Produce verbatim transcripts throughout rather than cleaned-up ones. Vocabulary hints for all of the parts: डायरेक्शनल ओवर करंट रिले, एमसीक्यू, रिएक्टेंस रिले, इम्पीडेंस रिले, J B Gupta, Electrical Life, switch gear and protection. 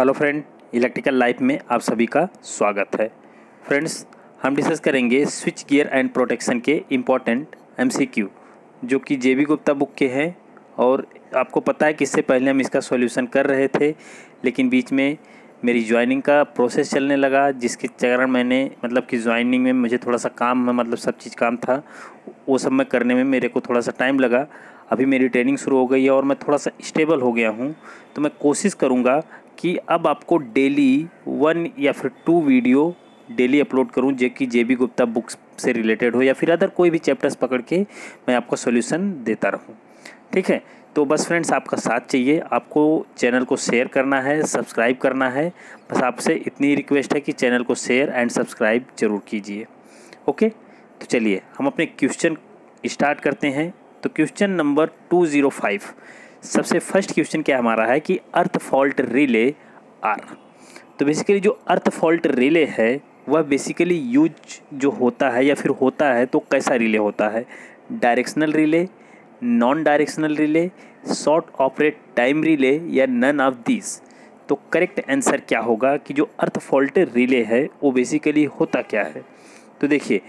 Hello friend, electrical life में आप सभी का स्वागत है। फ्रेंड्स, हम डिस्कस करेंगे स्विच गियर एंड प्रोटेक्शन के इम्पॉर्टेंट एमसीक्यू जो कि जे बी गुप्ता बुक के हैं। और आपको पता है कि इससे पहले हम इसका सॉल्यूशन कर रहे थे, लेकिन बीच में मेरी ज्वाइनिंग का प्रोसेस चलने लगा, जिसके कारण मैंने मतलब कि ज्वाइनिंग में मुझे थोड़ा सा काम मतलब सब चीज़ काम था, वो सब मैं करने में मेरे को थोड़ा सा टाइम लगा। अभी मेरी ट्रेनिंग शुरू हो गई है और मैं थोड़ा सा स्टेबल हो गया हूँ, तो मैं कोशिश करूँगा कि अब आपको डेली वन या फिर टू वीडियो डेली अपलोड करूं जो कि जे बी गुप्ता बुक्स से रिलेटेड हो या फिर अदर कोई भी चैप्टर्स पकड़ के मैं आपको सॉल्यूशन देता रहूं। ठीक है, तो बस फ्रेंड्स आपका साथ चाहिए, आपको चैनल को शेयर करना है, सब्सक्राइब करना है। बस आपसे इतनी रिक्वेस्ट है कि चैनल को शेयर एंड सब्सक्राइब जरूर कीजिए। ओके, तो चलिए हम अपने क्वेश्चन स्टार्ट करते हैं। तो question number two zero five सबसे फर्स्ट क्वेश्चन क्या हमारा है कि अर्थ फॉल्ट रिले आर। तो बेसिकली जो अर्थ फॉल्ट रिले है वह बेसिकली यूज जो होता है या फिर होता है तो कैसा रिले होता है? Directional relay, non directional relay, short operate time relay या नन ऑफ दिस। तो करेक्ट आंसर क्या होगा कि जो अर्थ फॉल्ट रिले है वो बेसिकली होता क्या है? तो देखिए,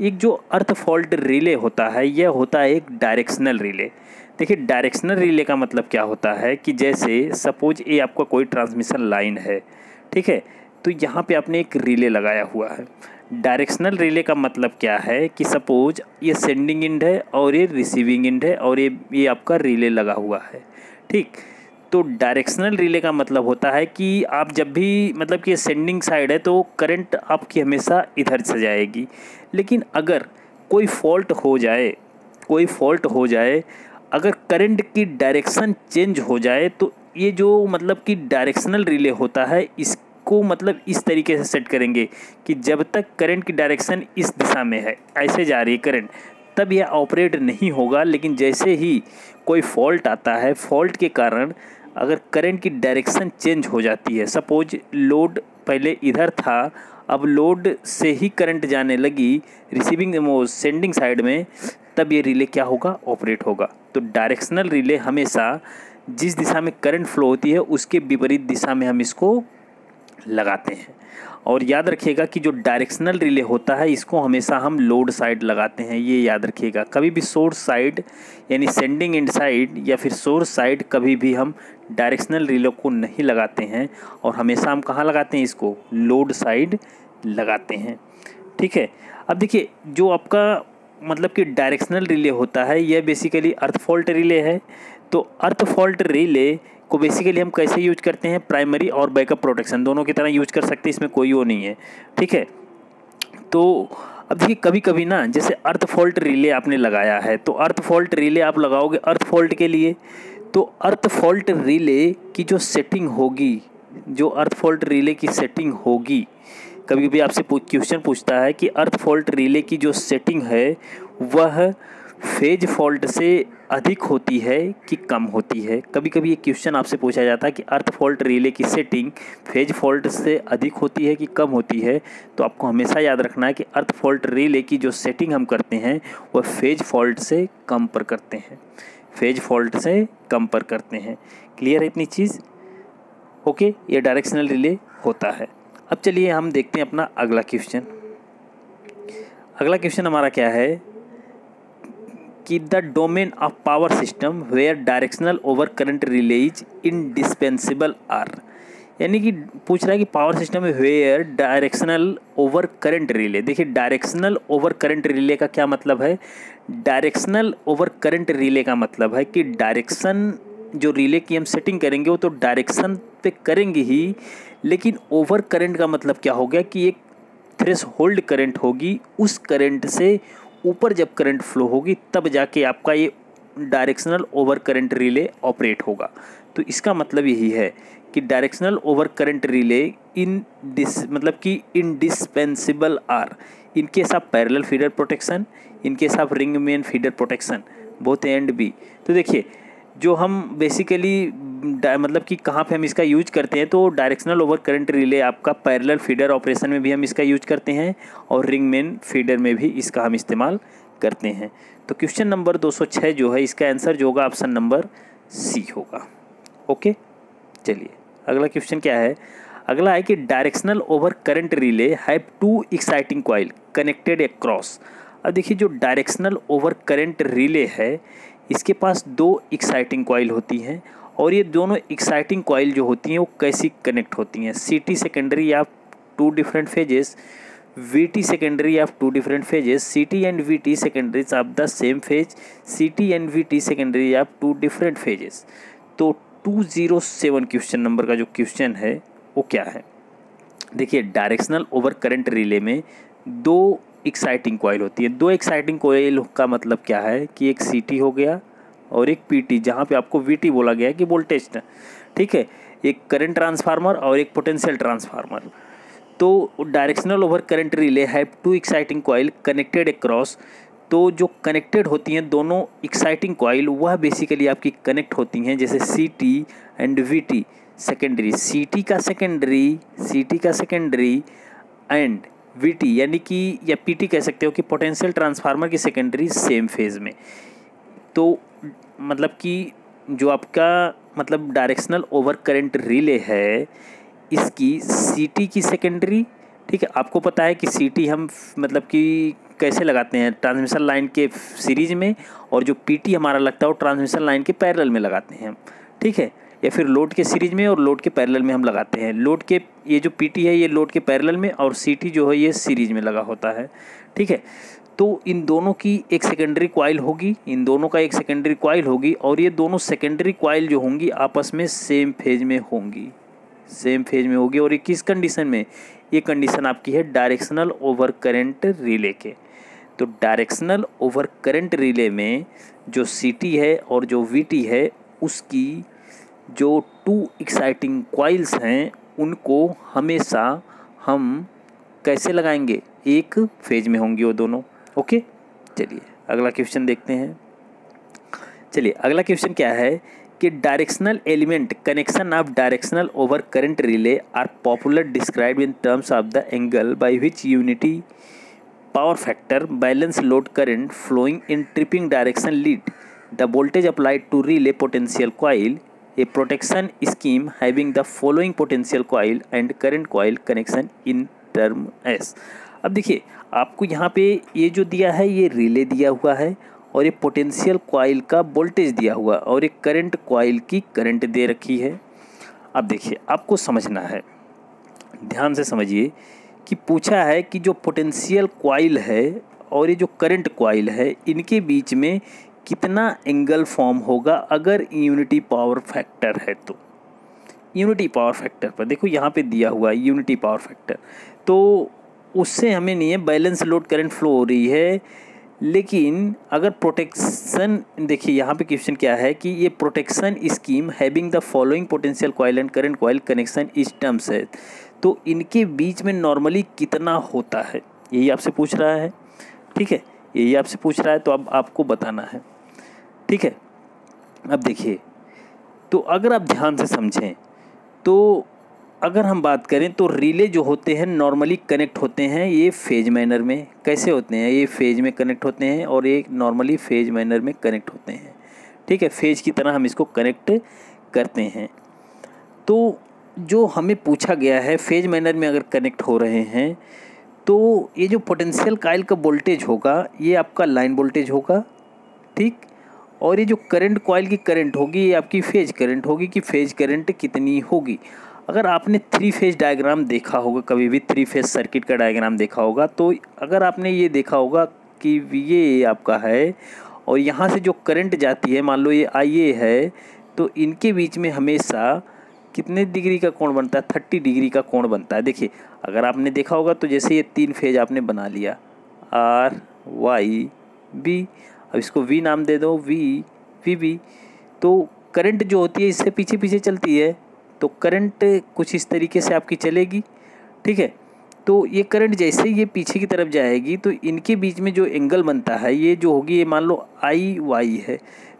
एक जो अर्थ फॉल्ट रिले होता है यह होता है एक डायरेक्शनल रिले। देखिए, डायरेक्शनल रिले का मतलब क्या होता है कि जैसे सपोज ये आपका कोई ट्रांसमिशन लाइन है, ठीक है, तो यहाँ पे आपने एक रिले लगाया हुआ है। डायरेक्शनल रिले का मतलब क्या है कि सपोज ये सेंडिंग एंड है और ये रिसीविंग एंड है और ये ये आपका रिले लगा हुआ है। ठीक, तो डायरेक्शनल रिले का मतलब होता है कि आप जब भी मतलब कि सेंडिंग साइड है तो करंट आपकी हमेशा इधर से जाएगी, लेकिन अगर कोई फॉल्ट हो जाए कोई फॉल्ट हो जाए अगर करंट की डायरेक्शन चेंज हो जाए तो ये जो मतलब कि डायरेक्शनल रिले होता है इस को मतलब इस तरीके से सेट करेंगे कि जब तक करंट की डायरेक्शन इस दिशा में है, ऐसे जा रही है करंट, तब यह ऑपरेट नहीं होगा। लेकिन जैसे ही कोई फॉल्ट आता है, फॉल्ट के कारण अगर करंट की डायरेक्शन चेंज हो जाती है, सपोज लोड पहले इधर था, अब लोड से ही करंट जाने लगी रिसीविंग सेंडिंग साइड में, तब ये रिले क्या होगा? ऑपरेट होगा। तो डायरेक्शनल रिले हमेशा जिस दिशा में करंट फ्लो होती है उसके विपरीत दिशा में हम इसको लगाते हैं। और याद रखिएगा कि जो डायरेक्शनल रिले होता है इसको हमेशा हम लोड साइड लगाते हैं, ये याद रखिएगा। कभी भी सोर्स साइड यानी सेंडिंग एंड साइड या फिर सोर्स साइड कभी भी हम डायरेक्शनल रिले को नहीं लगाते हैं, और हमेशा हम कहाँ लगाते हैं? इसको लोड साइड लगाते हैं। ठीक है, अब देखिए जो आपका मतलब कि डायरेक्शनल रिले होता है यह बेसिकली अर्थ फॉल्ट रिले है। तो अर्थ फॉल्ट रिले को बेसिकली हम कैसे यूज करते हैं? प्राइमरी और बैकअप प्रोटेक्शन दोनों की तरह यूज कर सकते हैं, इसमें कोई वो नहीं है। ठीक है, तो अब देखिए कभी कभी ना जैसे अर्थ फॉल्ट रिले आपने लगाया है, तो अर्थ फॉल्ट रिले आप लगाओगे अर्थ फॉल्ट के लिए, तो अर्थ फॉल्ट रिले की जो सेटिंग होगी जो अर्थ फॉल्ट रिले की सेटिंग होगी कभी कभी आपसे क्वेश्चन पूछता है कि अर्थ फॉल्ट रिले की जो सेटिंग है वह फेज फॉल्ट से अधिक होती है कि कम होती है। कभी कभी ये क्वेश्चन आपसे पूछा जाता है कि अर्थ फॉल्ट रिले की सेटिंग फेज फॉल्ट से अधिक होती है कि कम होती है। तो आपको हमेशा याद रखना है कि अर्थ फॉल्ट रिले की जो सेटिंग हम करते हैं वह फेज फॉल्ट से कम पर करते हैं फेज फॉल्ट से कम पर करते हैं। क्लियर है इतनी चीज़? ओके, ये डायरेक्शनल रिले होता है। अब चलिए हम देखते हैं अपना अगला क्वेश्चन। अगला क्वेश्चन हमारा क्या है कि the domain of power system where डायरेक्शनल ओवर करंट रिले is indispensable are. यानी कि पूछ रहा है कि पावर सिस्टम में where डायरेक्शनल ओवर करंट रिले। देखिए, डायरेक्शनल ओवर करंट रिले का क्या मतलब है? डायरेक्शनल ओवर करंट रिले का मतलब है कि डायरेक्शन जो रिले की हम सेटिंग करेंगे वो तो डायरेक्शन पे करेंगे ही, लेकिन ओवर करंट का मतलब क्या हो गया कि एक थ्रेशोल्ड करंट होगी, उस करंट से ऊपर जब करंट फ्लो होगी तब जाके आपका ये डायरेक्शनल ओवर करंट रिले operate होगा। तो इसका मतलब यही है कि डायरेक्शनल ओवर करंट रिले in this मतलब कि indispensable are in case of parallel feeder protection, in case of ring main feeder protection, both A and B. तो देखिए जो हम बेसिकली मतलब कि कहाँ पे हम इसका यूज करते हैं, तो डायरेक्शनल ओवर करंट रिले आपका पैरेलल फीडर ऑपरेशन में भी हम इसका यूज करते हैं और रिंग मेन फीडर में भी इसका हम इस्तेमाल करते हैं। तो क्वेश्चन नंबर दो सौ छह जो है इसका आंसर जो होगा ऑप्शन नंबर सी होगा। ओके, चलिए अगला क्वेश्चन क्या है, अगला है कि डायरेक्शनल ओवर करंट रिले have to exciting coil connected across. अब देखिए जो डायरेक्शनल ओवर करंट रिले है इसके पास दो एक्साइटिंग कॉइल होती हैं और ये दोनों एक्साइटिंग कॉइल जो होती हैं वो कैसी कनेक्ट होती हैं, C T secondary of two different phases, V T secondary of two different phases, C T and V T secondaries of the same phase, C T and V T secondary of two different phases. तो two zero seven question number का जो question है वो क्या है, देखिए डायरेक्शनल ओवर करंट रिले में दो एक्साइटिंग कॉइल होती है। दो एक्साइटिंग कॉइल का मतलब क्या है कि एक सी टी हो गया और एक पी टी, जहाँ पे आपको वी टी बोला गया है कि वोल्टेज, ठीक है, एक करंट ट्रांसफार्मर और एक पोटेंशियल ट्रांसफार्मर। तो डायरेक्शनल ओवर करंट रिले have to exciting coil connected across, तो जो कनेक्टेड होती हैं दोनों एक्साइटिंग कॉइल वह बेसिकली आपकी कनेक्ट होती हैं जैसे C T and V T secondary, C T का सेकेंडरी, सी टी का सेकेंडरी एंड वी टी यानी कि या पी टी कह सकते हो कि पोटेंशियल ट्रांसफार्मर की सेकेंडरी सेम फेज में। तो मतलब कि जो आपका मतलब डायरेक्शनल ओवर करंट रिले है इसकी सी टी की सेकेंडरी, ठीक है, आपको पता है कि सी टी हम मतलब कि कैसे लगाते हैं ट्रांसमिशन लाइन के सीरीज में, और जो पी टी हमारा लगता है वो ट्रांसमिशन लाइन के पैरेलल में लगाते हैं हम, ठीक है, या फिर लोड के सीरीज में और लोड के पैरेलल में हम लगाते हैं। लोड के ये जो पीटी है ये लोड के पैरेलल में और सीटी जो है ये सीरीज में लगा होता है, ठीक है। तो इन दोनों की एक सेकेंडरी कॉइल होगी, इन दोनों का एक सेकेंडरी कॉइल होगी और ये दोनों सेकेंडरी कॉइल जो होंगी आपस में सेम फेज में होंगी, सेम फेज में होगी। और ये किस कंडीशन में, ये कंडीशन आपकी है डायरेक्शनल ओवर करेंट रिले के। तो डायरेक्शनल ओवर करेंट रिले में जो सी टी है और जो वी टी है उसकी जो टू एक्साइटिंग कॉइल्स हैं उनको हमेशा हम कैसे लगाएंगे, एक फेज में होंगी वो दोनों। ओके, चलिए अगला क्वेश्चन देखते हैं। चलिए अगला क्वेश्चन क्या है कि directional element connection of डायरेक्शनल ओवर करंट रिले are popular describe in terms of the angle by which unity power factor balance load current flowing in tripping direction lead the voltage applied to relay potential coil a protection scheme having the following potential coil and current coil connection in terms. अब देखिए आपको यहाँ पे ये जो दिया है ये रिले दिया हुआ है और ये पोटेंशियल कॉइल का वोल्टेज दिया हुआ और एक करंट कॉइल की करंट दे रखी है। अब देखिए आपको समझना है, ध्यान से समझिए कि पूछा है कि जो पोटेंशियल कॉइल है और ये जो करंट कॉइल है इनके बीच में कितना एंगल फॉर्म होगा अगर यूनिटी पावर फैक्टर है तो। यूनिटी पावर फैक्टर पर देखो यहाँ पे दिया हुआ है यूनिटी पावर फैक्टर, तो उससे हमें नहीं है, बैलेंस लोड करंट फ्लो हो रही है। लेकिन अगर प्रोटेक्शन, देखिए यहाँ पे क्वेश्चन क्या है कि ये protection scheme having the following potential coil and current coil connection इस टर्म्स है, तो इनके बीच में नॉर्मली कितना होता है यही आपसे पूछ रहा है, ठीक है, यही आपसे पूछ रहा है, तो अब आपको बताना है, ठीक है। अब देखिए तो अगर आप ध्यान से समझें तो अगर हम बात करें तो रिले जो होते हैं नॉर्मली कनेक्ट होते हैं ये फेज मैनर में, कैसे होते हैं, ये फेज में कनेक्ट होते हैं और ये नॉर्मली फेज मैनर में कनेक्ट होते हैं, ठीक है, फेज की तरह हम इसको कनेक्ट करते हैं। तो जो हमें पूछा गया है फेज मैनर में अगर कनेक्ट हो रहे हैं तो ये जो पोटेंशियल कॉइल का वोल्टेज होगा ये आपका लाइन वोल्टेज होगा, ठीक, और ये जो करंट कॉइल की करंट होगी ये आपकी फेज करंट होगी कि फेज करंट कितनी होगी। अगर आपने थ्री फेज डायग्राम देखा होगा, कभी भी थ्री फेज सर्किट का डायग्राम देखा होगा, तो अगर आपने ये देखा होगा कि ये आपका है और यहाँ से जो करंट जाती है मान लो ये आई ए है, तो इनके बीच में हमेशा कितने डिग्री का कोण बनता है, थर्टी डिग्री का कोण बनता है। देखिए अगर आपने देखा होगा तो जैसे ये तीन फेज आपने बना लिया आर वाई बी, अब इसको वी नाम दे दो, वी वी बी, तो करंट जो होती है इससे पीछे पीछे चलती है, तो करंट कुछ इस तरीके से आपकी चलेगी, ठीक है। तो ये करंट जैसे ये पीछे की तरफ जाएगी तो इनके बीच में जो एंगल बनता है ये जो होगी ये मान लो आई वाई है,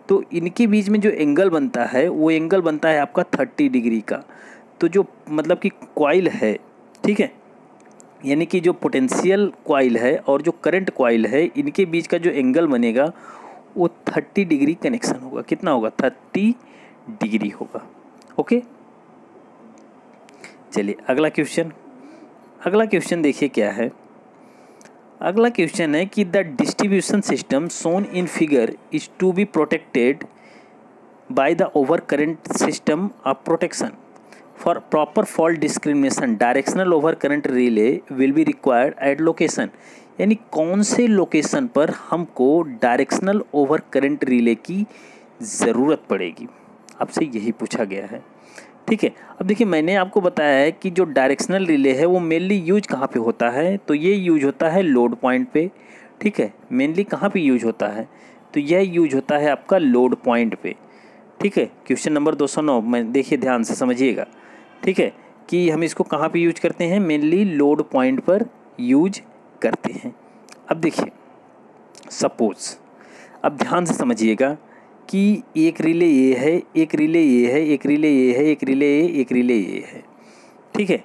तो इनके बीच में जो एंगल बनता है वो एंगल बनता है आपका थर्टी डिग्री का। तो जो मतलब कि कॉइल है, ठीक है, यानी कि जो पोटेंशियल कॉइल है और जो करंट कॉइल है इनके बीच का जो एंगल बनेगा वो थर्टी डिग्री कनेक्शन होगा, कितना होगा, थर्टी डिग्री होगा। ओके चलिए अगला क्वेश्चन अगला क्वेश्चन देखिए क्या है। अगला क्वेश्चन है कि the distribution system shown in figure is to be protected by the over current system of protection for proper fault discrimination डायरेक्शनल ओवर करंट रिले will be required at location. यानी कौन से location पर हमको डायरेक्शनल ओवर करंट रिले की ज़रूरत पड़ेगी, आपसे यही पूछा गया है। ठीक है, अब देखिए मैंने आपको बताया है कि जो डायरेक्शनल रिले है वो मेनली यूज कहाँ पे होता है, तो ये यूज होता है लोड पॉइंट पे। ठीक है, मेनली कहाँ पे यूज होता है, तो यह यूज होता है आपका लोड पॉइंट पे। ठीक है, क्वेश्चन नंबर दो सौ नौ में देखिए ध्यान से समझिएगा। ठीक है, कि हम इसको कहाँ पे यूज करते हैं, मेनली लोड पॉइंट पर यूज करते हैं। अब देखिए सपोज, अब ध्यान से समझिएगा कि एक रिले ये है, एक रिले ये है, एक रिले ये है, एक रिले ये, एक रिले ये है। ठीक है,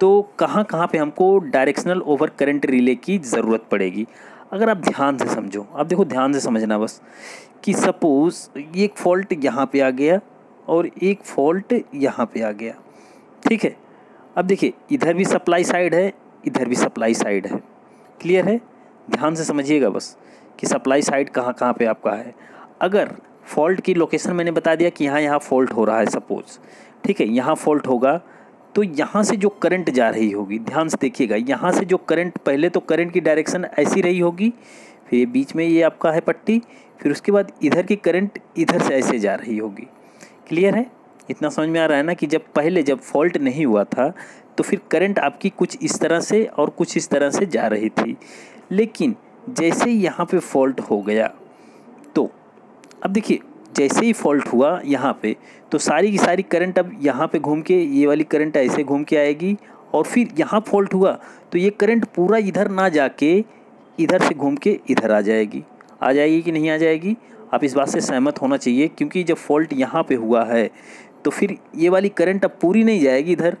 तो कहाँ कहाँ पे हमको डायरेक्शनल ओवर करंट रिले की ज़रूरत पड़ेगी। अगर आप ध्यान से समझो, आप देखो ध्यान से समझना बस, कि सपोज़ एक फॉल्ट यहाँ पे आ गया और एक फॉल्ट यहाँ पे आ गया। ठीक है, अब देखिए इधर भी सप्लाई साइड है, इधर भी सप्लाई साइड है। क्लियर है, ध्यान से समझिएगा बस कि सप्लाई साइड कहाँ कहाँ पे आपका है। अगर फॉल्ट की लोकेशन मैंने बता दिया कि यहाँ यहाँ फॉल्ट हो रहा है सपोज़, ठीक है, यहाँ फॉल्ट होगा तो यहाँ से जो करंट जा रही होगी, ध्यान से देखिएगा, यहाँ से जो करंट, पहले तो करंट की डायरेक्शन ऐसी रही होगी, फिर ये बीच में ये आपका है पट्टी, फिर उसके बाद इधर की करंट इधर से ऐसे जा रही होगी। क्लियर है, इतना समझ में आ रहा है ना, कि जब पहले जब फॉल्ट नहीं हुआ था तो फिर करंट आपकी कुछ इस तरह से और कुछ इस तरह से जा रही थी, लेकिन जैसे यहाँ पे फॉल्ट हो गया, तो अब देखिए जैसे ही फॉल्ट हुआ यहाँ पे, तो सारी की सारी करंट अब यहाँ पे घूम के, ये वाली करंट ऐसे घूम के आएगी, और फिर यहाँ फॉल्ट हुआ तो ये करंट पूरा इधर ना जाके इधर से घूम के इधर आ जाएगी। आ जाएगी कि नहीं आ जाएगी, आप इस बात से सहमत होना चाहिए, क्योंकि जब फॉल्ट यहाँ पे हुआ है तो फिर ये वाली करंट अब पूरी नहीं जाएगी इधर,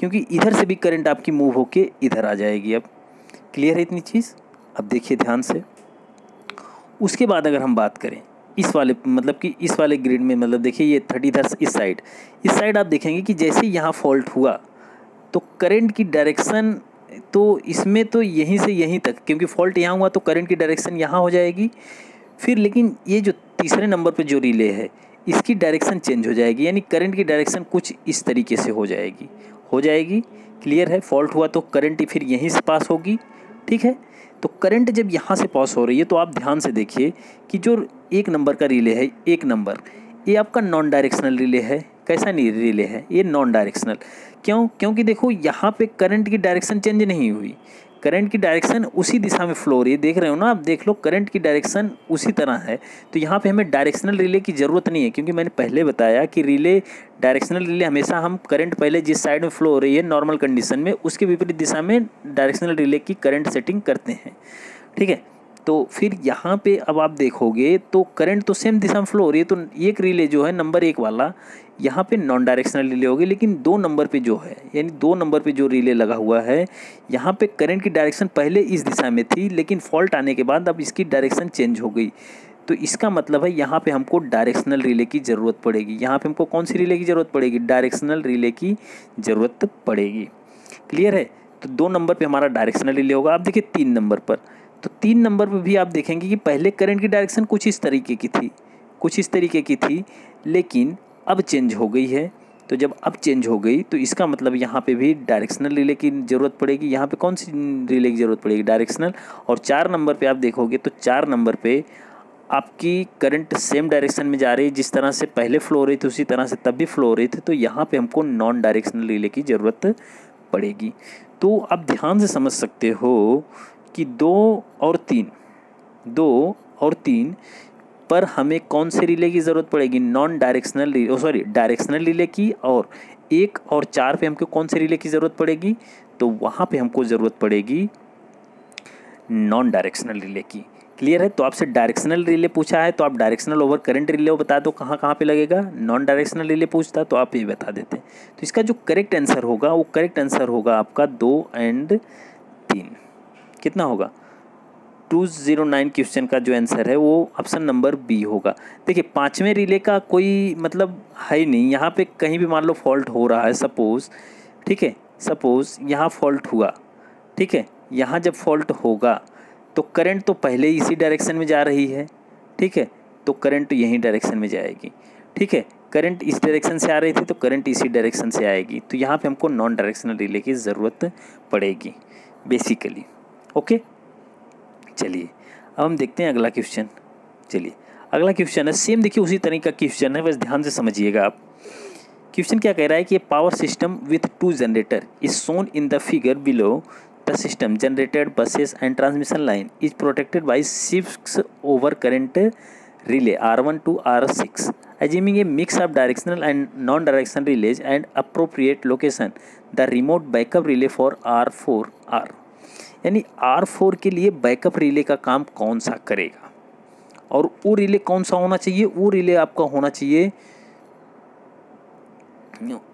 क्योंकि इधर से भी करंट आपकी मूव होके इधर आ जाएगी। अब क्लियर है इतनी चीज़। अब देखिए ध्यान से, उसके बाद अगर हम बात करें इस वाले, मतलब कि इस वाले ग्रिड में, मतलब देखिए ये थर्टी इधर इस साइड, इस साइड आप देखेंगे कि जैसे यहाँ फॉल्ट हुआ तो करंट की डायरेक्शन तो इसमें तो यहीं से यहीं तक, क्योंकि फॉल्ट यहाँ हुआ तो करंट की डायरेक्शन यहाँ हो जाएगी फिर, लेकिन ये जो तीसरे नंबर पर जो रिले है इसकी डायरेक्शन चेंज हो जाएगी, यानी करंट की डायरेक्शन कुछ इस तरीके से हो जाएगी हो जाएगी क्लियर है। फॉल्ट हुआ तो करंट फिर यहीं से पास होगी। ठीक है, तो करंट जब यहाँ से पास हो रही है तो आप ध्यान से देखिए कि जो एक नंबर का रिले है, एक नंबर ये आपका नॉन डायरेक्शनल रिले है। कैसा नहीं रिले है ये, नॉन डायरेक्शनल, क्यों, क्योंकि देखो यहाँ पे करंट की डायरेक्शन चेंज नहीं हुई, करंट की डायरेक्शन उसी दिशा में फ्लो हो रही है, देख रहे हो ना आप, देख लो करंट की डायरेक्शन उसी तरह है, तो यहाँ पे हमें डायरेक्शनल रिले की ज़रूरत नहीं है, क्योंकि मैंने पहले बताया कि रिले डायरेक्शनल रिले हमेशा हम करंट पहले जिस साइड में फ्लो हो रही है नॉर्मल कंडीशन में उसके विपरीत दिशा में डायरेक्शनल रिले की करंट सेटिंग करते हैं। ठीक है, तो फिर यहाँ पे अब आप देखोगे तो करंट तो सेम दिशा में फ्लो हो रही है, तो एक रिले जो है नंबर एक वाला यहाँ पे नॉन डायरेक्शनल रिले होगी, लेकिन दो नंबर पे जो है, यानी दो नंबर पे जो रिले लगा हुआ है यहाँ पे करंट की डायरेक्शन पहले इस दिशा में थी, लेकिन फॉल्ट आने के बाद अब इसकी डायरेक्शन चेंज हो गई, तो इसका मतलब है यहाँ पे हमको डायरेक्शनल रिले की ज़रूरत पड़ेगी। यहाँ पे हमको कौन सी रिले की ज़रूरत पड़ेगी, डायरेक्शनल रिले की ज़रूरत पड़ेगी। क्लियर है, तो दो नंबर पे हमारा डायरेक्शनल रिले होगा। आप देखिए तीन नंबर पर, तो तीन नंबर पर भी आप देखेंगे कि पहले करंट की डायरेक्शन कुछ इस तरीके की थी, कुछ इस तरीके की थी, लेकिन अब चेंज हो गई है, तो जब अब चेंज हो गई तो इसका मतलब यहाँ पे भी डायरेक्शनल रिले की ज़रूरत पड़ेगी। यहाँ पे कौन सी रिले की ज़रूरत पड़ेगी, डायरेक्शनल। और चार नंबर पे आप देखोगे तो चार नंबर पे आपकी करंट सेम डायरेक्शन में जा रही है, जिस तरह से पहले फ्लो हो रही थी उसी तरह से तब भी फ्लो हो रही थी, तो यहाँ पर हमको नॉन डायरेक्शनल रिले की ज़रूरत पड़ेगी। तो आप ध्यान से समझ सकते हो कि दो और तीन, दो और तीन पर हमें कौन से रिले की ज़रूरत पड़ेगी, non directional relay, sorry directional relay की, और एक और चार पे हमको कौन से रिले की ज़रूरत पड़ेगी, तो वहाँ पे हमको ज़रूरत पड़ेगी नॉन डायरेक्शनल रिले की। क्लियर है, तो आपसे डायरेक्शनल रिले पूछा है तो आप डायरेक्शनल ओवर करंट रिले वो बता दो कहाँ कहाँ पे लगेगा, नॉन डायरेक्शनल रिले पूछता तो आप ये बता देते, तो इसका जो करेक्ट आंसर होगा वो करेक्ट आंसर होगा आपका दो एंड तीन। कितना होगा, दो सौ नौ क्वेश्चन का जो आंसर है वो ऑप्शन नंबर बी होगा। देखिए पाँचवें रिले का कोई मतलब है नहीं, यहाँ पे कहीं भी मान लो फॉल्ट हो रहा है सपोज़, ठीक है, सपोज़ यहाँ फॉल्ट हुआ, ठीक है, यहाँ जब फॉल्ट होगा तो करंट तो पहले इसी डायरेक्शन में जा रही है, ठीक है, तो करंट यही डायरेक्शन में जाएगी, ठीक है, करंट इस डायरेक्शन से आ रही थी तो करंट इसी डायरेक्शन से आएगी, तो यहाँ पे हमको नॉन डायरेक्शनल रिले की ज़रूरत पड़ेगी बेसिकली। ओके, चलिए अब हम देखते हैं अगला क्वेश्चन। चलिए अगला क्वेश्चन है सेम, देखिए उसी तरह का क्वेश्चन है, बस ध्यान से समझिएगा आप। क्वेश्चन क्या कह रहा है कि power system with two generator is shown in the figure below, the system generated buses and transmission line is protected by six over current relay R one two R six assuming a mix of directional and non-directional relays and appropriate location, the remote backup relay for R four R, यानी R four के लिए backup relay का काम कौन सा करेगा, और वो रिले कौन सा होना चाहिए, वो रिले आपका होना चाहिए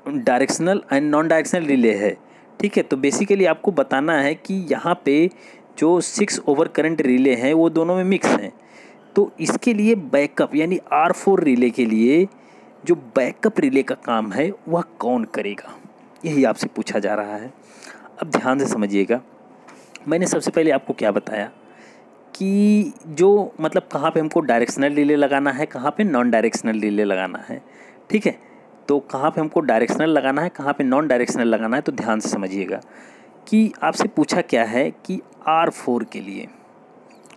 directional and non directional relay है, ठीक है। तो बेसिकली आपको बताना है कि यहाँ पे जो सिक्स ओवर करंट रिले हैं वो दोनों में मिक्स हैं, तो इसके लिए बैकअप यानी आर फोर रिले के लिए जो बैकअप रिले का काम है वह कौन करेगा, यही आपसे पूछा जा रहा है। अब ध्यान से समझिएगा, मैंने सबसे पहले आपको क्या बताया कि जो मतलब कहाँ पे हमको डायरेक्शनल रिले लगाना है, कहाँ पे नॉन डायरेक्शनल रिले लगाना है, ठीक है, तो कहाँ पे हमको डायरेक्शनल लगाना है, कहाँ पे नॉन डायरेक्शनल लगाना है। तो ध्यान से समझिएगा कि आपसे पूछा क्या है कि आर फोर के लिए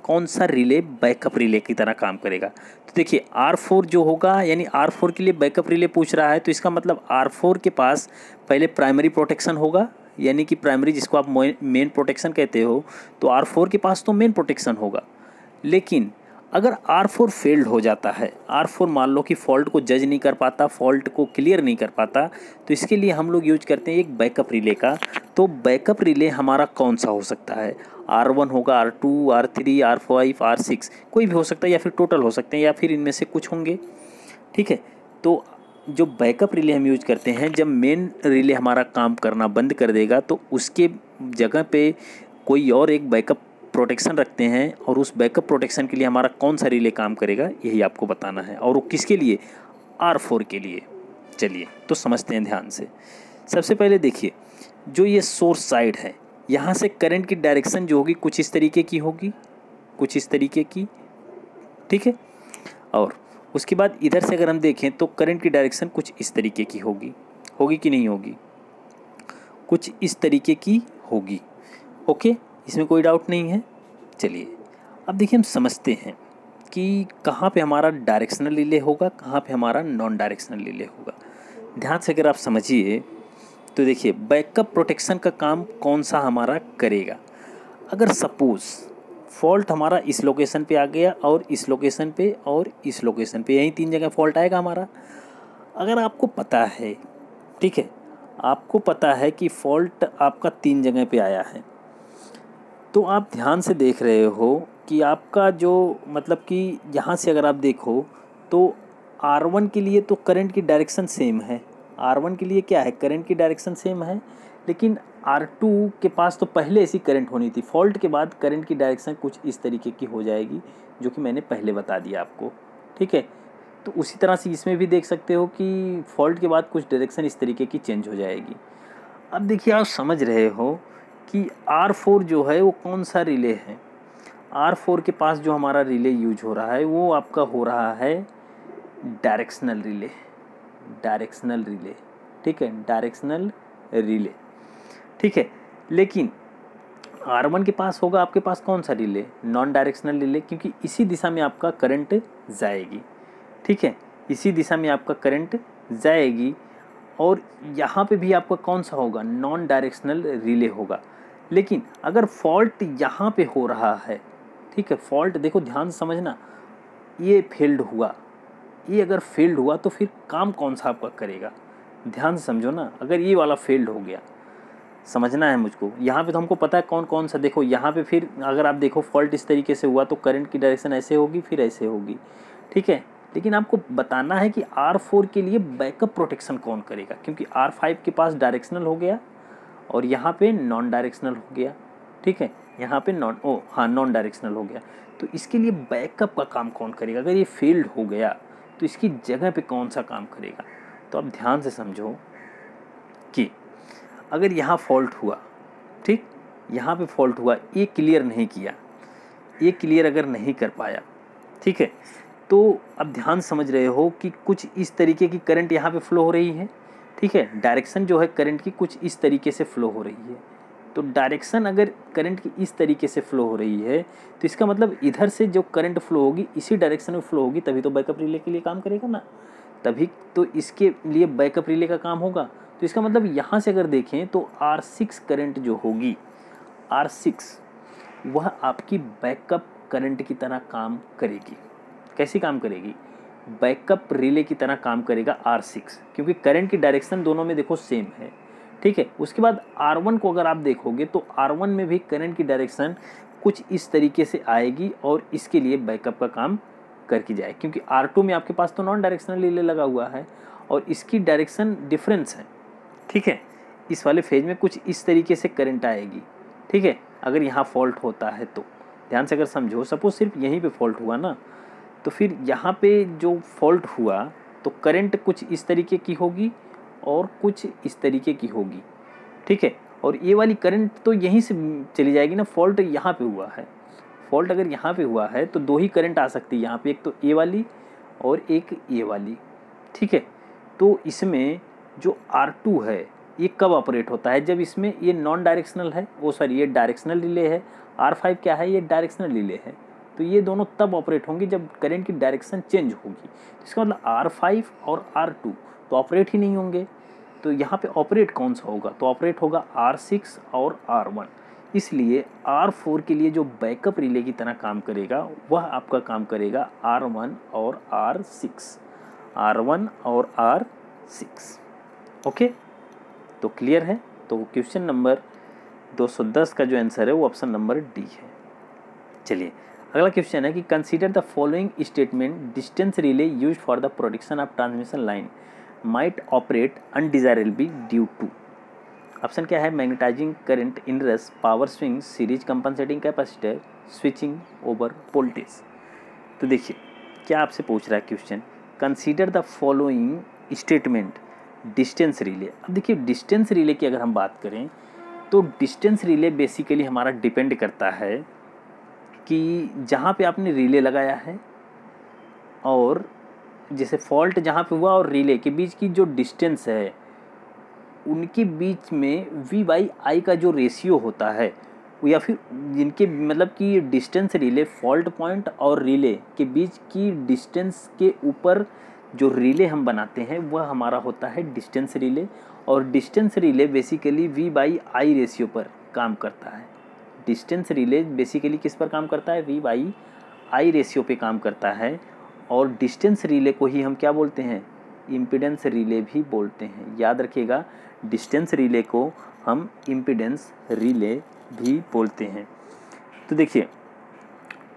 कौन सा रिले बैकअप रिले की तरह काम करेगा। तो देखिए आर फोर जो होगा यानी आर फोर के लिए बैकअप रिले पूछ रहा है, तो इसका मतलब आर फोर के पास पहले प्राइमरी प्रोटेक्शन होगा, यानी कि प्राइमरी जिसको आप मेन प्रोटेक्शन कहते हो, तो आर फोर के पास तो मेन प्रोटेक्शन होगा। लेकिन अगर आर फोर फेल्ड हो जाता है, आर फोर मान लो कि फॉल्ट को जज नहीं कर पाता, फॉल्ट को क्लियर नहीं कर पाता, तो इसके लिए हम लोग यूज करते हैं एक बैकअप रिले का। तो बैकअप रिले हमारा कौन सा हो सकता है, आर वन होगा, R two, R three, R five, R six, कोई भी हो सकता है, या फिर टोटल हो सकते हैं, या फिर इनमें से कुछ होंगे, ठीक है। तो जो बैकअप रिले हम यूज करते हैं, जब मेन रिले हमारा काम करना बंद कर देगा तो उसके जगह पे कोई और एक बैकअप प्रोटेक्शन रखते हैं, और उस बैकअप प्रोटेक्शन के लिए हमारा कौन सा रिले काम करेगा यही आपको बताना है, और वो किसके लिए, आर फोर के लिए। चलिए तो समझते हैं ध्यान से। सबसे पहले देखिए जो ये सोर्स साइड है, यहाँ से करंट की डायरेक्शन जो होगी कुछ इस तरीके की होगी, कुछ इस तरीके की, ठीक है, और उसके बाद इधर से अगर हम देखें तो करंट की डायरेक्शन कुछ इस तरीके की होगी, होगी कि नहीं होगी, कुछ इस तरीके की होगी। ओके, इसमें कोई डाउट नहीं है। चलिए अब देखिए हम समझते हैं कि कहाँ पे हमारा डायरेक्शनल रिले होगा, कहाँ पे हमारा नॉन डायरेक्शनल रिले होगा। ध्यान से अगर आप समझिए तो देखिए बैकअप प्रोटेक्शन का काम कौन सा हमारा करेगा। अगर सपोज़ फॉल्ट हमारा इस लोकेशन पे आ गया और इस लोकेशन पे और इस लोकेशन पे, यहीं तीन जगह फॉल्ट आएगा हमारा। अगर आपको पता है, ठीक है, आपको पता है कि फॉल्ट आपका तीन जगह पे आया है, तो आप ध्यान से देख रहे हो कि आपका जो मतलब कि यहाँ से अगर आप देखो तो आर वन के लिए तो करंट की डायरेक्शन सेम है, आर वन के लिए क्या है, करंट की डायरेक्शन सेम है, लेकिन आर टू के पास तो पहले ऐसी करंट होनी थी, फॉल्ट के बाद करंट की डायरेक्शन कुछ इस तरीके की हो जाएगी, जो कि मैंने पहले बता दिया आपको, ठीक है। तो उसी तरह से इसमें भी देख सकते हो कि फॉल्ट के बाद कुछ डायरेक्शन इस तरीके की चेंज हो जाएगी। अब देखिए आप समझ रहे हो कि आर फोर जो है वो कौन सा रिले है। आर फोर के पास जो हमारा रिले यूज हो रहा है वो आपका हो रहा है डायरेक्शनल रिले, डायरेक्शनल रिले, ठीक है, डायरेक्शनल रिले, ठीक है। लेकिन आर वन के पास होगा आपके पास कौन सा रिले, नॉन डायरेक्शनल रिले, क्योंकि इसी दिशा में आपका करंट जाएगी, ठीक है, इसी दिशा में आपका करंट जाएगी, और यहाँ पे भी आपका कौन सा होगा, नॉन डायरेक्शनल रिले होगा। लेकिन अगर फॉल्ट यहाँ पे हो रहा है, ठीक है, फॉल्ट देखो ध्यान से समझना, ये फेल्ड हुआ, ये अगर फेल्ड हुआ तो फिर काम कौन सा आपका करेगा, ध्यान से समझो ना। अगर ये वाला फेल्ड हो गया, समझना है मुझको, यहाँ पे तो हमको पता है कौन कौन सा, देखो यहाँ पे फिर अगर आप देखो फॉल्ट इस तरीके से हुआ तो करंट की डायरेक्शन ऐसे होगी, फिर ऐसे होगी, ठीक है। लेकिन आपको बताना है कि आर फोर के लिए बैकअप प्रोटेक्शन कौन करेगा, क्योंकि आर फाइव के पास डायरेक्शनल हो गया और यहाँ पे नॉन डायरेक्शनल हो गया, ठीक है, यहाँ पे नॉन ओ हाँ नॉन डायरेक्शनल हो गया, तो इसके लिए बैकअप का काम कौन करेगा। अगर ये फेल्ड हो गया तो इसकी जगह पे कौन सा काम करेगा। तो आप ध्यान से समझो कि अगर यहाँ फॉल्ट हुआ, ठीक, यहाँ पे फॉल्ट हुआ, ये क्लियर नहीं किया, ये क्लियर अगर नहीं कर पाया, ठीक है, तो अब ध्यान समझ रहे हो कि कुछ इस तरीके की करंट यहाँ पे फ्लो हो रही है, ठीक है, डायरेक्शन जो है करंट की कुछ इस तरीके से फ्लो हो रही है। तो डायरेक्शन अगर करंट की इस तरीके से फ्लो हो रही है तो इसका मतलब इधर से जो करंट फ्लो होगी इसी डायरेक्शन में फ्लो होगी, तभी तो बैकअप रिले के लिए काम करेगा ना, तभी तो इसके लिए बैकअप रिले का काम होगा। तो इसका मतलब यहाँ से अगर देखें तो आर सिक्स करंट जो होगी, आर सिक्स वह आपकी बैकअप करंट की तरह काम करेगी। कैसी काम करेगी? बैकअप रिले की तरह काम करेगा आर सिक्स, क्योंकि करंट की डायरेक्शन दोनों में देखो सेम है, ठीक है। उसके बाद आर वन को अगर आप देखोगे तो आर वन में भी करंट की डायरेक्शन कुछ इस तरीके से आएगी और इसके लिए बैकअप का काम करके जाए, क्योंकि आर टू में आपके पास तो नॉन डायरेक्शनल रिले लगा हुआ है और इसकी डायरेक्शन डिफरेंस है, ठीक है। इस वाले फेज में कुछ इस तरीके से करंट आएगी, ठीक है, अगर यहाँ फॉल्ट होता है तो ध्यान से अगर समझो, सपोज सिर्फ यहीं पे फॉल्ट हुआ ना, तो फिर यहाँ पे जो फॉल्ट हुआ तो करंट कुछ इस तरीके की होगी और कुछ इस तरीके की होगी, ठीक है, और ये वाली करंट तो यहीं से चली जाएगी ना, फॉल्ट यहाँ पे हुआ है। फॉल्ट अगर यहाँ पे हुआ है तो दो ही करंट आ सकती है यहाँ पे, एक तो ए वाली और एक ए वाली, ठीक है। तो इसमें जो आर टू है ये कब ऑपरेट होता है? जब इसमें ये नॉन डायरेक्शनल है, वो सॉरी ये डायरेक्शनल रिले है, आर फाइव क्या है, ये डायरेक्शनल रिले है, तो ये दोनों तब ऑपरेट होंगे जब करंट की डायरेक्शन चेंज होगी। इसका मतलब आर फाइव और आर टू तो ऑपरेट ही नहीं होंगे। तो यहाँ पे ऑपरेट कौन सा होगा? तो ऑपरेट होगा आर सिक्स और आर वन। इसलिए आर फोर के लिए जो बैकअप रिले की तरह काम करेगा वह आपका काम करेगा आर वन और आर सिक्स, आर वन और आर सिक्स। ओके, तो क्लियर है। तो क्वेश्चन नंबर दो सौ दस का जो आंसर है वो ऑप्शन नंबर डी है। चलिए अगला क्वेश्चन है कि consider the following statement, distance relay used for the protection of transmission line might operate undesirably due to. Option क्या है? Magnetising current inrush, power swing, series compensating capacitor, switching over voltage. तो देखिए क्या आपसे पूछ रहा है question, consider the following statement distance relay. अब देखिए डिस्टेंस रिले की अगर हम बात करें तो डिस्टेंस रिले बेसिकली हमारा डिपेंड करता है कि जहाँ पे आपने रिले लगाया है और जैसे फॉल्ट जहाँ पे हुआ और रिले के बीच की जो डिस्टेंस है उनके बीच में वी बाई आई का जो रेशियो होता है, या फिर जिनके मतलब कि डिस्टेंस रिले फॉल्ट पॉइंट और रिले के बीच की डिस्टेंस के ऊपर जो रिले हम बनाते हैं वह हमारा होता है डिस्टेंस रिले। और distance relay basically V by I ratio पर काम करता है। डिस्टेंस रिले बेसिकली किस पर काम करता है? वी बाई आई रेशियो पे काम करता है। और डिस्टेंस रिले को ही हम क्या बोलते हैं? इम्पीडेंस रिले भी बोलते हैं। याद रखिएगा, डिस्टेंस रिले को हम इम्पीडेंस रिले भी बोलते हैं। तो देखिए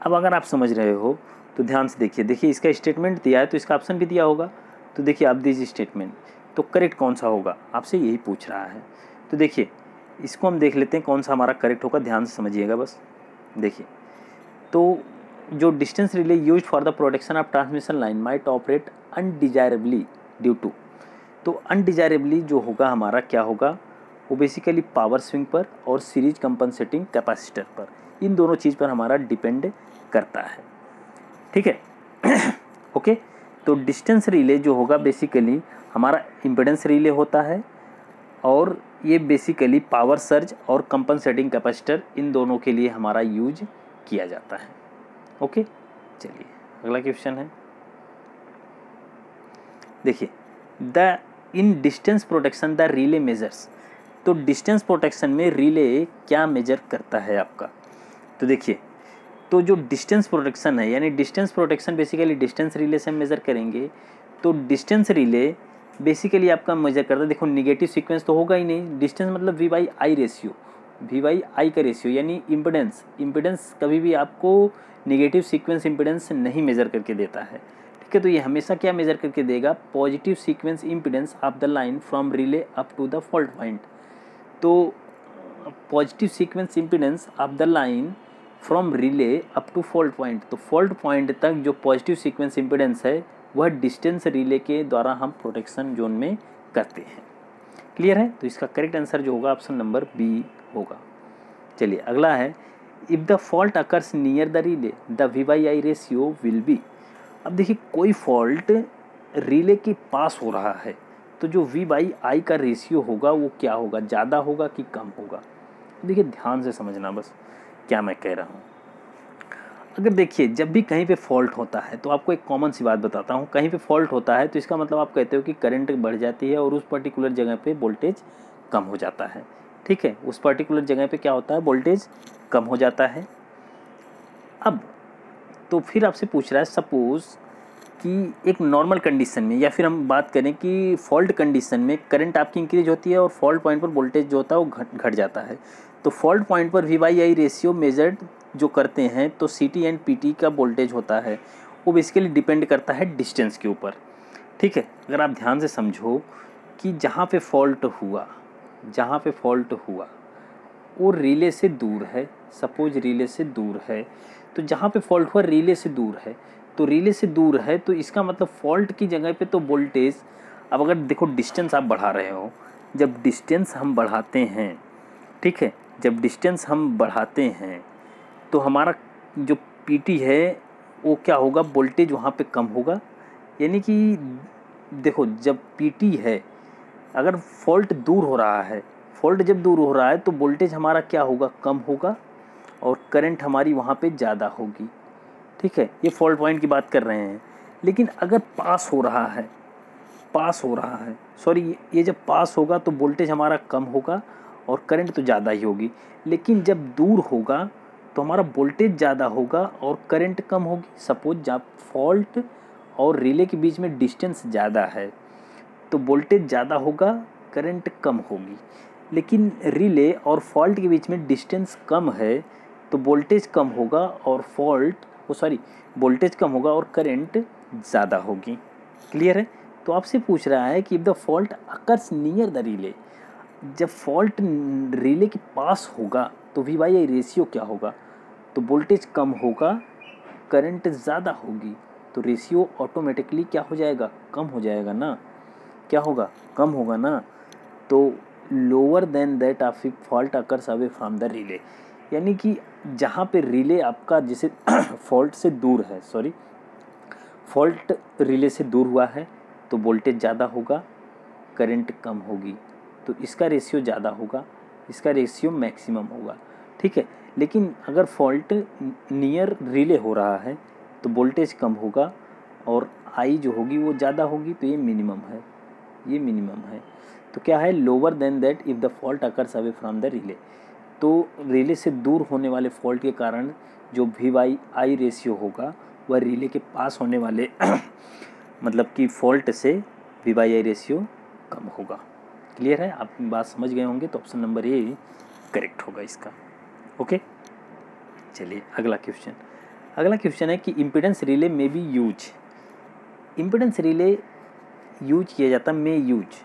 अब अगर आप समझ रहे हो तो ध्यान से देखिए। देखिए इसका स्टेटमेंट दिया है तो इसका ऑप्शन भी दिया होगा। तो देखिए आप दीजिए स्टेटमेंट, तो करेक्ट कौन सा होगा आपसे यही पूछ रहा है। तो देखिए इसको हम देख लेते हैं कौन सा हमारा करेक्ट होगा। ध्यान से समझिएगा बस। देखिए तो जो distance relay used for the protection of transmission line might operate undesirably due to, तो अनडिजायरेबली जो होगा हमारा क्या होगा? वो बेसिकली पावर स्विंग पर और सीरीज कंपनसेटिंग कैपेसिटर पर, इन दोनों चीज़ पर हमारा डिपेंड करता है, ठीक है। ओके, तो डिस्टेंस रिले जो होगा बेसिकली हमारा इम्पीडेंस रिले होता है और ये बेसिकली पावर सर्ज और कंपनसेटिंग कैपेसिटर, इन दोनों के लिए हमारा यूज किया जाता है। ओके, चलिए अगला क्वेश्चन है। देखिए the in distance protection the relay measures, तो डिस्टेंस प्रोटेक्शन में रिले क्या मेजर करता है आपका? तो देखिए तो जो डिस्टेंस प्रोटेक्शन है यानी distance protection basically distance relay से हम मेजर करेंगे। तो डिस्टेंस रिले बेसिकली आपका मेजर करता है, देखो निगेटिव सीक्वेंस तो होगा ही नहीं, डिस्टेंस मतलब V by I ratio, V by I का रेशियो यानी इम्पीडेंस। इम्पीडेंस कभी भी आपको निगेटिव सीक्वेंस इम्पीडेंस नहीं मेजर करके देता है, ठीक है। तो ये हमेशा क्या मेजर करके देगा? Positive sequence impedance of the line from relay up to the fault point. तो positive sequence impedance of the line from relay up to fault point, तो फॉल्ट पॉइंट तक जो पॉजिटिव सीक्वेंस इम्पीडेंस है वह distance relay के द्वारा हम protection zone में करते हैं, क्लियर है, तो इसका करेक्ट आंसर जो होगा ऑप्शन नंबर बी होगा। चलिए अगला है, if the fault occurs near the relay the V by I ratio will be. अब देखिए कोई फॉल्ट रिले के पास हो रहा है तो जो वी बाई आई का रेशियो होगा वो क्या होगा, ज़्यादा होगा कि कम होगा। देखिए ध्यान से समझना बस क्या मैं कह रहा हूँ। अगर देखिए जब भी कहीं पे फॉल्ट होता है तो आपको एक कॉमन सी बात बताता हूँ, कहीं पे फॉल्ट होता है तो इसका मतलब आप कहते हो कि करंट बढ़ जाती है और उस पर्टिकुलर जगह पे वोल्टेज कम हो जाता है। ठीक है, उस पर्टिकुलर जगह पे क्या होता है, वोल्टेज कम हो जाता है। अब तो फिर आपसे पूछ रहा है सपोज़ कि एक नॉर्मल कंडीशन में, या फिर हम बात करें कि फॉल्ट कंडीशन में करंट आपकी इंक्रीज होती है और फॉल्ट पॉइंट पर वोल्टेज जो होता है वो घट घट जाता है, तो फॉल्ट पॉइंट पर V by I ratio measured जो करते हैं तो C T and P T का वोल्टेज होता है वो बेसिकली डिपेंड करता है डिस्टेंस के ऊपर। ठीक है, अगर आप ध्यान से समझो कि जहाँ पे फॉल्ट हुआ जहाँ पे फॉल्ट हुआ वो रिले से दूर है, सपोज रिले से दूर है, तो जहाँ पे फॉल्ट हुआ रिले से दूर है, तो रिले से दूर है तो इसका मतलब फॉल्ट की जगह पे तो वोल्टेज, अब अगर देखो डिस्टेंस आप बढ़ा रहे हो, जब डिस्टेंस हम बढ़ाते हैं, ठीक है, जब डिस्टेंस हम बढ़ाते हैं तो हमारा जो पीटी है वो क्या होगा, वोल्टेज वहाँ पे कम होगा। यानी कि देखो जब पीटी है, अगर फॉल्ट दूर हो रहा है, फॉल्ट जब दूर हो रहा है तो वोल्टेज हमारा क्या होगा, कम होगा और करंट हमारी वहाँ पे ज़्यादा होगी। ठीक है, ये फॉल्ट पॉइंट की बात कर रहे हैं। लेकिन अगर पास हो रहा है पास हो रहा है सॉरी ये जब पास होगा तो वोल्टेज हमारा कम होगा और करंट तो ज़्यादा ही होगी, लेकिन जब दूर होगा तो हमारा वोल्टेज ज़्यादा होगा और करंट कम होगी। सपोज जब फॉल्ट और रिले के बीच में डिस्टेंस ज़्यादा है तो वोल्टेज ज़्यादा होगा, करंट कम होगी, लेकिन रिले और फॉल्ट के बीच में डिस्टेंस कम है तो वोल्टेज कम होगा और फॉल्ट वो सॉरी वोल्टेज कम होगा और करंट ज़्यादा होगी। क्लियर है, तो आपसे पूछ रहा है कि if the fault occurs near the relay, जब फॉल्ट रिले के पास होगा तो वी बाई आई रेशियो क्या होगा, तो वोल्टेज कम होगा, करंट ज़्यादा होगी, तो रेशियो ऑटोमेटिकली क्या हो जाएगा, कम हो जाएगा ना, क्या होगा, कम होगा ना, तो lower than that of if fault occurs away from the relay. यानी कि जहाँ पे रिले आपका जैसे फॉल्ट से दूर है, सॉरी फॉल्ट रिले से दूर हुआ है तो वोल्टेज ज़्यादा होगा, करंट कम होगी, तो इसका रेशियो ज़्यादा होगा, इसका रेशियो मैक्सिमम होगा। ठीक है, लेकिन अगर फॉल्ट नियर रिले हो रहा है तो वोल्टेज कम होगा और आई जो होगी वो ज़्यादा होगी, तो ये मिनिमम है, ये मिनिमम है। तो क्या है, lower than that if the fault occurs away from the relay, तो रिले से दूर होने वाले फॉल्ट के कारण जो वी बाई आई रेशियो होगा वह रिले के पास होने वाले मतलब कि फॉल्ट से वी बाई आई रेशियो कम होगा। क्लियर है, आप बात समझ गए होंगे, तो ऑप्शन नंबर ए करेक्ट होगा इसका। ओके, चलिए अगला क्वेश्चन अगला क्वेश्चन है कि इम्पीडेंस रिले में भी यूज इम्पीडेंस रिले यूज किया जाता है, may use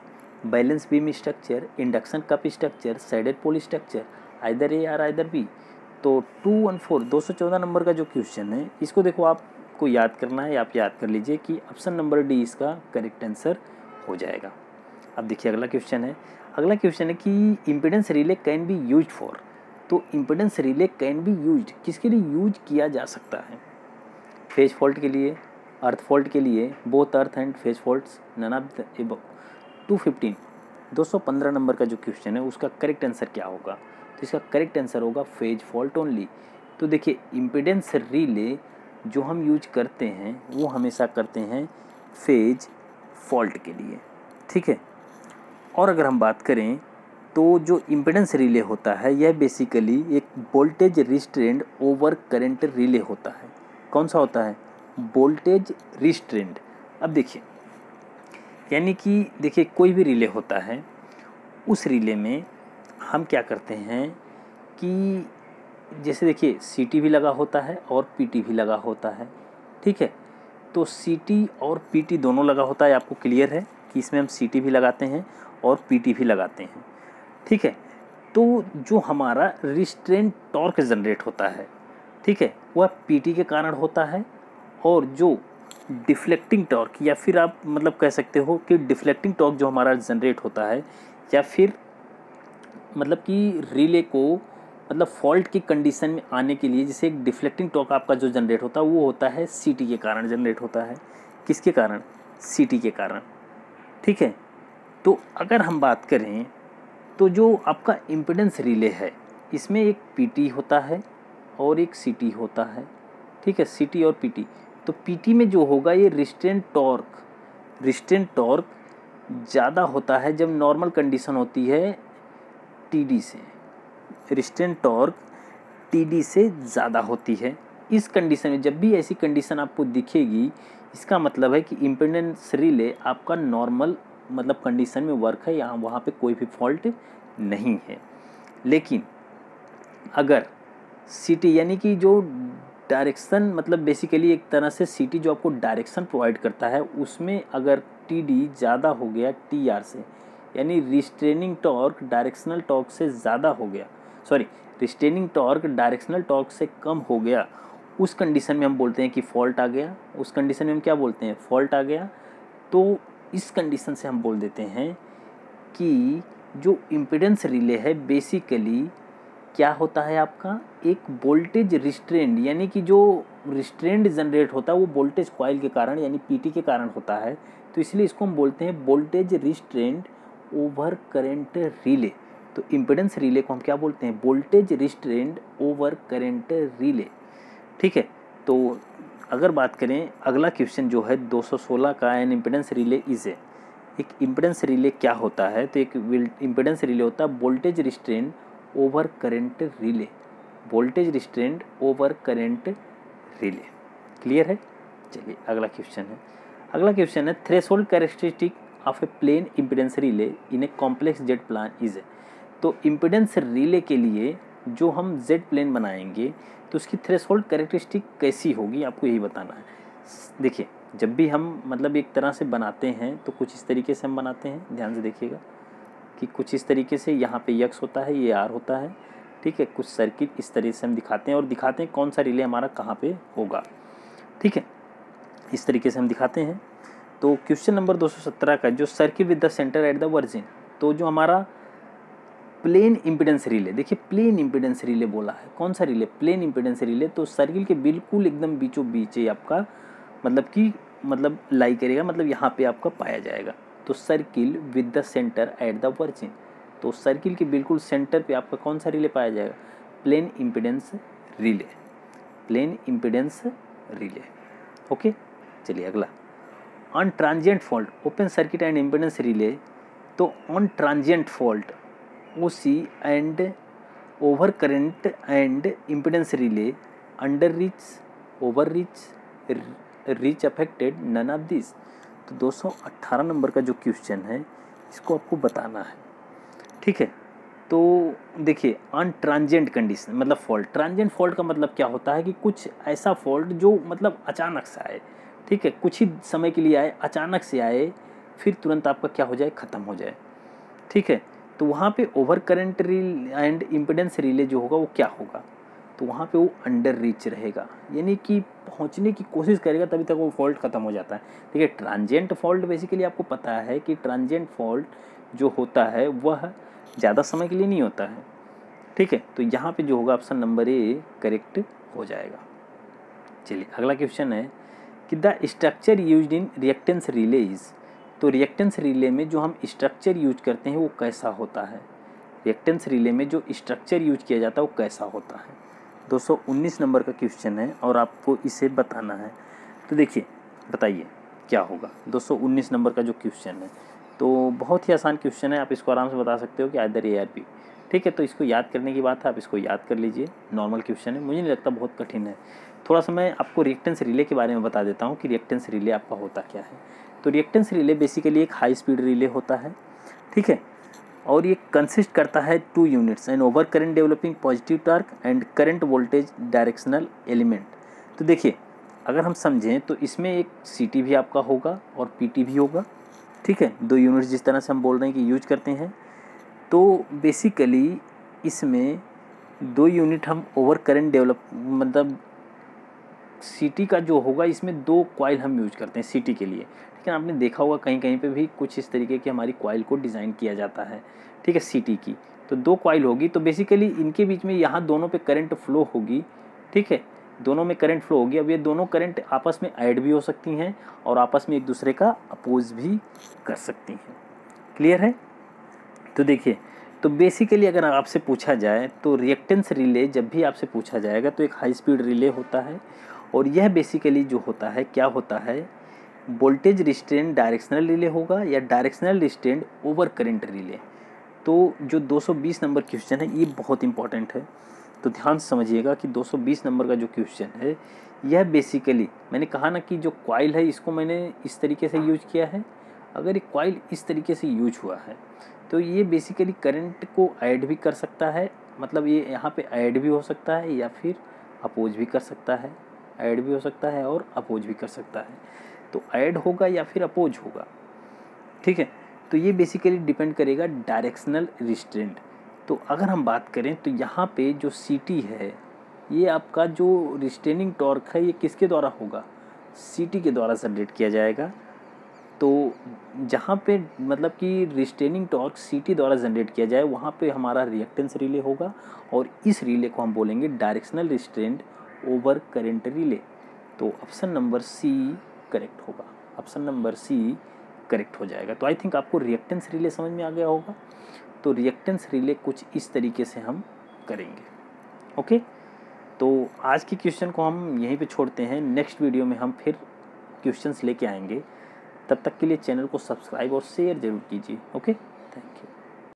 balance beam structure, induction cup structure, sided pole structure, either A और आइदर बी। तो टू वन फोर दो सौ चौदह नंबर का जो क्वेश्चन है इसको देखो आपको याद करना है, आप याद कर लीजिए कि ऑप्शन नंबर डी इसका करेक्ट आंसर हो जाएगा। अब देखिए अगला क्वेश्चन है अगला क्वेश्चन है कि इम्पीडेंस रिले can be use for, तो इम्पीडेंस रिले can be use किसके लिए यूज किया जा सकता है, फेज फॉल्ट के लिए, अर्थ फॉल्ट के लिए, both earth and phase faults, none of the above. Two fifteen दो सौ पंद्रह नंबर का जो क्वेश्चन है उसका करेक्ट आंसर क्या होगा, तो इसका करेक्ट आंसर होगा फेज फॉल्ट ओनली। तो देखिए इम्पीडेंस रिले जो हम यूज करते हैं वो हमेशा करते हैं फेज फॉल्ट के लिए। ठीक है, और अगर हम बात करें तो जो इम्पीडेंस रिले होता है यह बेसिकली एक voltage restrained over current relay होता है। कौन सा होता है, वोल्टेज रिस्ट्रेंड। अब देखिए यानी कि देखिए कोई भी रिले होता है उस रिले में हम क्या करते हैं कि जैसे देखिए सीटी भी लगा होता है और पीटी भी लगा होता है। ठीक है, तो सीटी और पीटी दोनों लगा होता है, आपको क्लियर है कि इसमें हम सीटी भी लगाते हैं और पीटी भी लगाते हैं। ठीक है, तो जो हमारा रिस्ट्रेंट टॉर्क जनरेट होता है, ठीक है, वह पीटी के कारण होता है, और जो डिफ्लेक्टिंग टॉर्क या फिर आप मतलब कह सकते हो कि डिफ्लेक्टिंग टॉर्क जो हमारा जनरेट होता है या फिर मतलब कि रिले को मतलब फॉल्ट की कंडीशन में आने के लिए, जैसे एक डिफ्लेक्टिंग टॉर्क आपका जो जनरेट होता है वो होता है सी टी के कारण जनरेट होता है। किसके कारण? सी टी के कारण। ठीक है, तो अगर हम बात करें तो जो आपका इम्पीडेंस रिले है इसमें एक पी टी होता है और एक सी टी होता है। ठीक है, सी टी और पी टी। तो पी टी में जो होगा ये रिस्ट्रेंट टॉर्क, रिस्ट्रेंट टॉर्क ज़्यादा होता है जब नॉर्मल कंडीशन होती है टी डी से, रिस्ट्रेंट टॉर्क टी डी से ज़्यादा होती है। इस कंडीशन में जब भी ऐसी कंडीशन आपको दिखेगी इसका मतलब है कि इम्पीडेंस रिले आपका नॉर्मल मतलब कंडीशन में वर्क है, यहाँ वहाँ पे कोई भी फॉल्ट नहीं है। लेकिन अगर सी टी यानी कि जो डायरेक्शन मतलब बेसिकली एक तरह से सी टी जो आपको डायरेक्शन प्रोवाइड करता है उसमें अगर टी डी ज़्यादा हो गया टी आर से, यानी रिस्ट्रेनिंग टॉर्क डायरेक्शनल टॉर्क से ज़्यादा हो गया, sorry restraining torque directional torque से कम हो गया, उस कंडीशन में हम बोलते हैं कि फॉल्ट आ गया। उस कंडीशन में हम क्या बोलते हैं? फॉल्ट आ गया। तो इस कंडीशन से हम बोल देते हैं कि जो इम्पीडेंस रिले है बेसिकली क्या होता है आपका एक वोल्टेज रिस्ट्रेंड, यानी कि जो रिस्ट्रेंड जनरेट होता है वो वोल्टेज कॉइल के कारण यानी पीटी के कारण होता है। तो इसलिए इसको हम बोलते हैं voltage restrained over current relay. तो इम्पीडेंस रिले को हम क्या बोलते हैं? Voltage restrained over current relay. ठीक है, तो अगर बात करें अगला क्वेश्चन जो है दो सौ सोलह का, an इम्पीडेंस रिले is a, एक इम्पीडेंस रिले क्या होता है? तो एक इम्पीडेंस रिले होता है voltage restrained over current relay, voltage restrained over current relay. Clear है? चलिए अगला क्वेश्चन है, अगला क्वेश्चन है threshold characteristic of a plane इम्पीडेंस रिले in a complex Z plane is a. तो इम्पीडेंस रिले के लिए जो हम जेड प्लेन बनाएंगे तो उसकी थ्रेशोल्ड कैरेक्टरिस्टिक कैसी होगी आपको यही बताना है। देखिए जब भी हम मतलब एक तरह से बनाते हैं तो कुछ इस तरीके से हम बनाते हैं, ध्यान से देखिएगा कि कुछ इस तरीके से, यहाँ पे यक्स होता है, ये आर होता है। ठीक है, कुछ सर्किट इस तरीके से हम दिखाते हैं और दिखाते हैं कौन सा रिले हमारा कहाँ पे होगा। ठीक है, इस तरीके से हम दिखाते हैं। तो क्वेश्चन नंबर दो सौ सत्रह का जो circuit with the centre at the origin, तो जो हमारा प्लेन इम्पीडेंस रिले, देखिए प्लेन इम्पीडेंस रिले बोला है, कौन सा रिले? Plane इम्पीडेंस रिले। तो सर्किल के बिल्कुल एकदम बीचों बीच ये आपका मतलब कि मतलब लाई करेगा, मतलब यहाँ पे आपका पाया जाएगा। तो circle with the centre at the origin, तो सर्किल के बिल्कुल सेंटर पे आपका कौन सा रिले पाया जाएगा? Plane इम्पीडेंस रिले, plane इम्पीडेंस रिले। Okay, चलिए अगला, on transient fault open circuit and इम्पीडेंस रिले। तो on transient fault O C and over current and इम्पीडेंस रिले under reach over reach reach affected none of this. तो दो सौ अट्ठारह number का जो question है इसको आपको बताना है। ठीक है, तो देखिए ऑन ट्रांजेंट कंडीशन मतलब फॉल्ट, ट्रांजेंट फॉल्ट का मतलब क्या होता है कि कुछ ऐसा फॉल्ट जो मतलब अचानक से आए। ठीक है, कुछ ही समय के लिए आए, अचानक से आए, फिर तुरंत आपका क्या हो जाए? ख़त्म हो जाए। ठीक है, तो वहाँ पे over current relay and इम्पीडेंस रिले जो होगा वो क्या होगा? तो वहाँ पे वो अंडर रीच रहेगा, यानी कि पहुँचने की कोशिश करेगा तभी तक वो फॉल्ट ख़त्म हो जाता है। देखिए ट्रांजेंट फॉल्ट बेसिकली आपको पता है कि ट्रांजेंट फॉल्ट जो होता है वह ज़्यादा समय के लिए नहीं होता है। ठीक है, तो यहाँ पे जो होगा ऑप्शन नंबर ए करेक्ट हो जाएगा। चलिए अगला क्वेश्चन है कि the structure use in रिएक्टेंस रिले is. तो रिएक्टेंस रिले में जो हम स्ट्रक्चर यूज करते हैं वो कैसा होता है? रिएक्टेंस रिले में जो स्ट्रक्चर यूज किया जाता है वो कैसा होता है? दो सौ उन्नीस नंबर का क्वेश्चन है और आपको इसे बताना है। तो देखिए बताइए क्या होगा दो सौ उन्नीस नंबर का जो क्वेश्चन है। तो बहुत ही आसान क्वेश्चन है, आप इसको आराम से बता सकते हो कि आइदर ए आर बी। ठीक है, तो इसको याद करने की बात है, आप इसको याद कर लीजिए। नॉर्मल क्वेश्चन है, मुझे नहीं लगता बहुत कठिन है। थोड़ा सा मैं आपको रिएक्टेंस रिले के बारे में बता देता हूँ कि रिएक्टेंस रिले आपका होता क्या है। तो रिएक्टेंस रिले बेसिकली एक हाई स्पीड रिले होता है। ठीक है, और ये कंसिस्ट करता है two units and over current developing positive torque and current voltage directional element. तो देखिए अगर हम समझें तो इसमें एक सी टी भी आपका होगा और पी टी भी होगा। ठीक है, दो यूनिट्स जिस तरह से हम बोल रहे हैं कि यूज करते हैं। तो बेसिकली इसमें दो यूनिट हम ओवर करंट डेवलप मतलब सी टी का जो होगा इसमें दो कॉइल हम यूज करते हैं सी टी के लिए। लेकिन आपने देखा होगा कहीं कहीं पे भी कुछ इस तरीके की हमारी कॉइल को डिज़ाइन किया जाता है, ठीक है, सीटी की। तो दो कॉइल होगी, तो बेसिकली इनके बीच में यहाँ दोनों पे करंट फ्लो होगी, ठीक है, दोनों में करंट फ्लो होगी। अब ये दोनों करंट आपस में ऐड भी हो सकती हैं और आपस में एक दूसरे का अपोज भी कर सकती हैं। क्लियर है? तो देखिए, तो बेसिकली अगर आपसे पूछा जाए तो रिएक्टेंस रिले जब भी आपसे पूछा जाएगा तो एक हाई स्पीड रिले होता है, और यह बेसिकली जो होता है क्या होता है, वोल्टेज रिस्ट्रेंट डायरेक्शनल रिले होगा या directional restraint over current relay. तो जो दो सौ बीस नंबर क्वेश्चन है ये बहुत इंपॉर्टेंट है, तो ध्यान से समझिएगा कि दो सौ बीस नंबर का जो क्वेश्चन है यह बेसिकली, मैंने कहा ना कि जो कॉइल है इसको मैंने इस तरीके से यूज किया है। अगर एक कॉइल इस तरीके से यूज हुआ है तो ये बेसिकली करंट को ऐड भी कर सकता है, मतलब ये यहाँ पे ऐड भी हो सकता है या फिर अपोज भी कर सकता है, ऐड भी हो सकता है और अपोज भी कर सकता है। तो ऐड होगा या फिर अपोज होगा, ठीक है। तो ये बेसिकली डिपेंड करेगा डायरेक्शनल रिस्ट्रेंट। तो अगर हम बात करें तो यहाँ पे जो सीटी है, ये आपका जो रिस्ट्रेनिंग टॉर्क है ये किसके द्वारा होगा, सीटी के द्वारा जनरेट किया जाएगा। तो जहाँ पे मतलब कि रिस्ट्रेनिंग टॉर्क सीटी द्वारा जनरेट किया जाए वहाँ पे हमारा रिएक्टेंस रिले होगा, और इस रिले को हम बोलेंगे directional restraint over current relay. तो ऑप्शन नंबर सी करेक्ट होगा, ऑप्शन नंबर सी करेक्ट हो जाएगा। तो आई थिंक आपको रिएक्टेंस रिले समझ में आ गया होगा। तो रिएक्टेंस रिले कुछ इस तरीके से हम करेंगे। ओके, तो आज के क्वेश्चन को हम यहीं पे छोड़ते हैं। नेक्स्ट वीडियो में हम फिर क्वेश्चंस लेके आएंगे। तब तक के लिए चैनल को सब्सक्राइब और शेयर ज़रूर कीजिए। Okay, thank you.